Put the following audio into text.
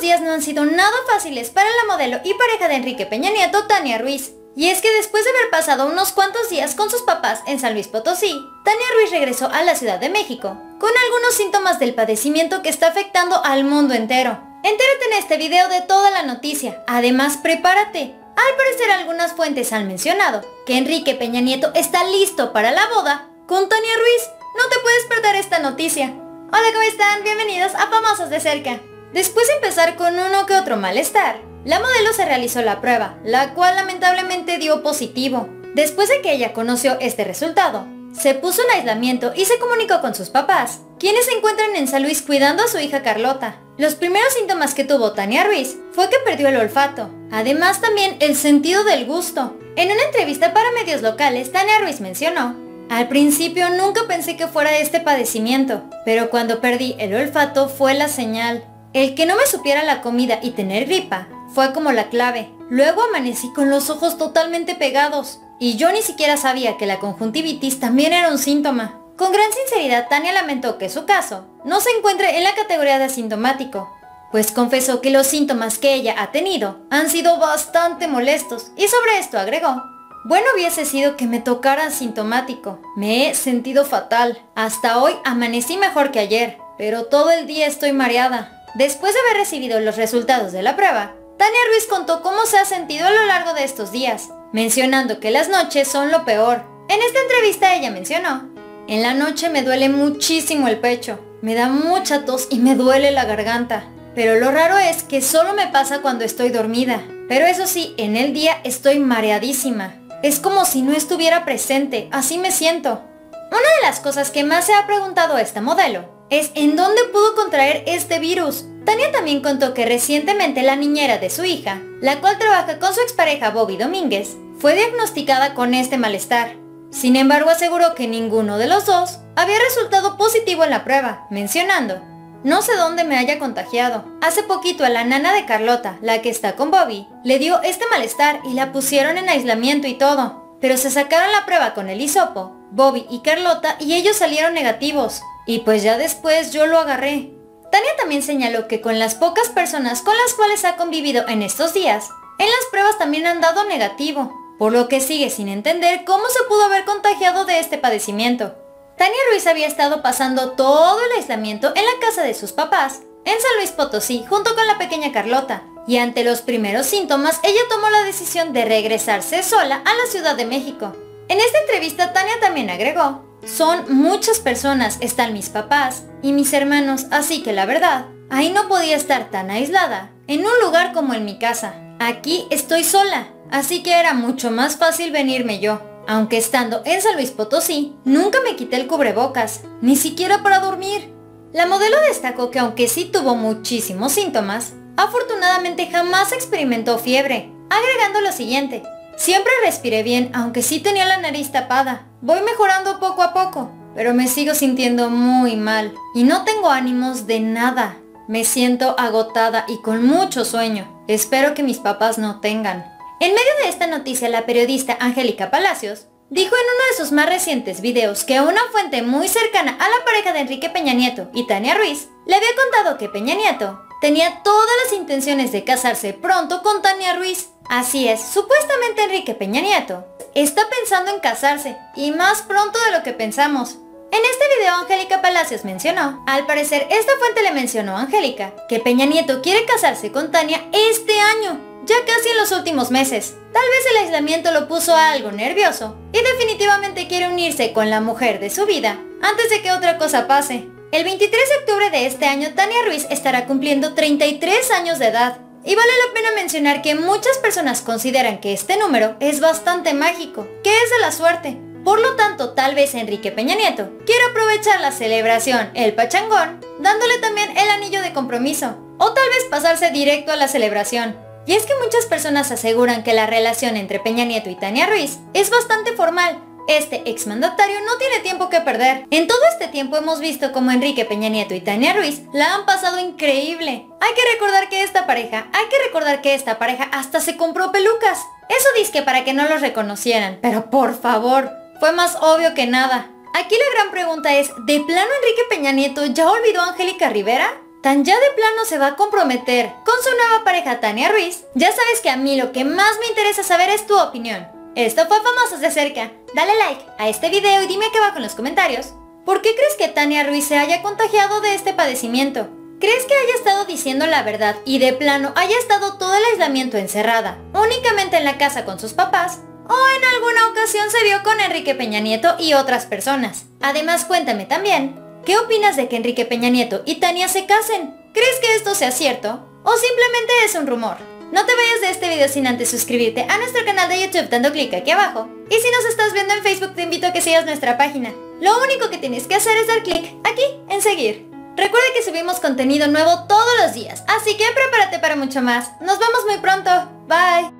últimos días no han sido nada fáciles para la modelo y pareja de Enrique Peña Nieto, Tania Ruiz. Y es que después de haber pasado unos cuantos días con sus papás en San Luis Potosí, Tania Ruiz regresó a la Ciudad de México, con algunos síntomas del padecimiento que está afectando al mundo entero. Entérate en este video de toda la noticia, además prepárate. Al parecer algunas fuentes han mencionado que Enrique Peña Nieto está listo para la boda con Tania Ruiz. No te puedes perder esta noticia. Hola, ¿cómo están? Bienvenidos a Famosos de Cerca. Después de empezar con uno que otro malestar, la modelo se realizó la prueba, la cual lamentablemente dio positivo. Después de que ella conoció este resultado, se puso en aislamiento y se comunicó con sus papás, quienes se encuentran en San Luis cuidando a su hija Carlota. Los primeros síntomas que tuvo Tania Ruiz fue que perdió el olfato, además también el sentido del gusto. En una entrevista para medios locales, Tania Ruiz mencionó: "Al principio nunca pensé que fuera este padecimiento, pero cuando perdí el olfato fue la señal. El que no me supiera la comida y tener gripa fue como la clave. Luego amanecí con los ojos totalmente pegados y yo ni siquiera sabía que la conjuntivitis también era un síntoma". Con gran sinceridad, Tania lamentó que su caso no se encuentre en la categoría de asintomático, pues confesó que los síntomas que ella ha tenido han sido bastante molestos, y sobre esto agregó: "Bueno hubiese sido que me tocara asintomático. Me he sentido fatal. Hasta hoy amanecí mejor que ayer, pero todo el día estoy mareada". Después de haber recibido los resultados de la prueba, Tania Ruiz contó cómo se ha sentido a lo largo de estos días, mencionando que las noches son lo peor. En esta entrevista ella mencionó: "En la noche me duele muchísimo el pecho, me da mucha tos y me duele la garganta, pero lo raro es que solo me pasa cuando estoy dormida. Pero eso sí, en el día estoy mareadísima, es como si no estuviera presente, así me siento". Una de las cosas que más se ha preguntado esta modelo es en dónde pudo contraer este virus. Tania también contó que recientemente la niñera de su hija, la cual trabaja con su expareja Bobby Domínguez, fue diagnosticada con este malestar. Sin embargo, aseguró que ninguno de los dos había resultado positivo en la prueba, mencionando: "No sé dónde me haya contagiado. Hace poquito a la nana de Carlota, la que está con Bobby, le dio este malestar y la pusieron en aislamiento y todo. Pero se sacaron la prueba con el hisopo, Bobby y Carlota, y ellos salieron negativos. Y pues ya después yo lo agarré". Tania también señaló que con las pocas personas con las cuales ha convivido en estos días, en las pruebas también han dado negativo, por lo que sigue sin entender cómo se pudo haber contagiado de este padecimiento. Tania Ruiz había estado pasando todo el aislamiento en la casa de sus papás, en San Luis Potosí, junto con la pequeña Carlota, y ante los primeros síntomas ella tomó la decisión de regresarse sola a la Ciudad de México. En esta entrevista Tania también agregó: "Son muchas personas, están mis papás y mis hermanos, así que la verdad, ahí no podía estar tan aislada, en un lugar como en mi casa. Aquí estoy sola, así que era mucho más fácil venirme yo. Aunque estando en San Luis Potosí, nunca me quité el cubrebocas, ni siquiera para dormir". La modelo destacó que aunque sí tuvo muchísimos síntomas, afortunadamente jamás experimentó fiebre, agregando lo siguiente: "Siempre respiré bien, aunque sí tenía la nariz tapada. Voy mejorando poco a poco, pero me sigo sintiendo muy mal y no tengo ánimos de nada. Me siento agotada y con mucho sueño. Espero que mis papás no tengan". En medio de esta noticia, la periodista Angélica Palacios dijo en uno de sus más recientes videos que una fuente muy cercana a la pareja de Enrique Peña Nieto y Tania Ruiz le había contado que Peña Nieto tenía todas las intenciones de casarse pronto con Tania Ruiz. Así es, supuestamente Enrique Peña Nieto está pensando en casarse, y más pronto de lo que pensamos. En este video Angélica Palacios mencionó, al parecer esta fuente le mencionó a Angélica, que Peña Nieto quiere casarse con Tania este año, ya casi en los últimos meses. Tal vez el aislamiento lo puso algo nervioso, y definitivamente quiere unirse con la mujer de su vida antes de que otra cosa pase. El 23 de octubre de este año Tania Ruiz estará cumpliendo 33 años de edad. Y vale la pena mencionar que muchas personas consideran que este número es bastante mágico, que es de la suerte. Por lo tanto, tal vez Enrique Peña Nieto quiera aprovechar la celebración, el pachangón, dándole también el anillo de compromiso, o tal vez pasarse directo a la celebración. Y es que muchas personas aseguran que la relación entre Peña Nieto y Tania Ruiz es bastante formal. Este exmandatario no tiene tiempo que perder. En todo este tiempo hemos visto cómo Enrique Peña Nieto y Tania Ruiz la han pasado increíble. Hay que recordar que esta pareja hasta se compró pelucas. Eso dizque para que no los reconocieran, pero por favor, fue más obvio que nada. Aquí la gran pregunta es, ¿de plano Enrique Peña Nieto ya olvidó a Angélica Rivera? ¿Tan ya de plano se va a comprometer con su nueva pareja Tania Ruiz? Ya sabes que a mí lo que más me interesa saber es tu opinión. Esto fue Famosos de Cerca. Dale like a este video y dime acá abajo en los comentarios, ¿por qué crees que Tania Ruiz se haya contagiado de este padecimiento? ¿Crees que haya estado diciendo la verdad y de plano haya estado todo el aislamiento encerrada, únicamente en la casa con sus papás? ¿O en alguna ocasión se vio con Enrique Peña Nieto y otras personas? Además, cuéntame también, ¿qué opinas de que Enrique Peña Nieto y Tania se casen? ¿Crees que esto sea cierto o simplemente es un rumor? No te vayas de este video sin antes suscribirte a nuestro canal de YouTube dando clic aquí abajo. Y si nos estás viendo en Facebook, te invito a que sigas nuestra página. Lo único que tienes que hacer es dar clic aquí en seguir. Recuerda que subimos contenido nuevo todos los días, así que prepárate para mucho más. Nos vemos muy pronto. Bye.